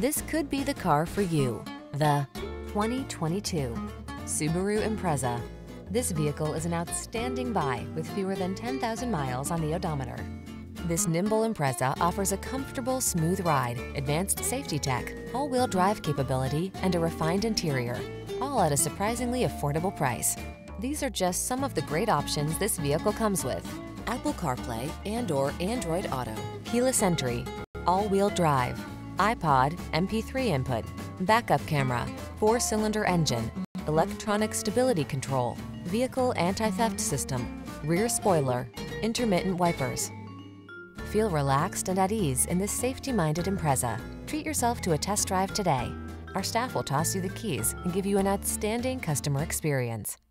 This could be the car for you. The 2022 Subaru Impreza. This vehicle is an outstanding buy with fewer than 10,000 miles on the odometer. This nimble Impreza offers a comfortable, smooth ride, advanced safety tech, all-wheel drive capability, and a refined interior, all at a surprisingly affordable price. These are just some of the great options this vehicle comes with: Apple CarPlay and/or Android Auto, keyless entry, all-wheel drive, iPod, MP3 input, backup camera, 4-cylinder engine, electronic stability control, vehicle anti-theft system, rear spoiler, intermittent wipers. Feel relaxed and at ease in this safety-minded Impreza. Treat yourself to a test drive today. Our staff will toss you the keys and give you an outstanding customer experience.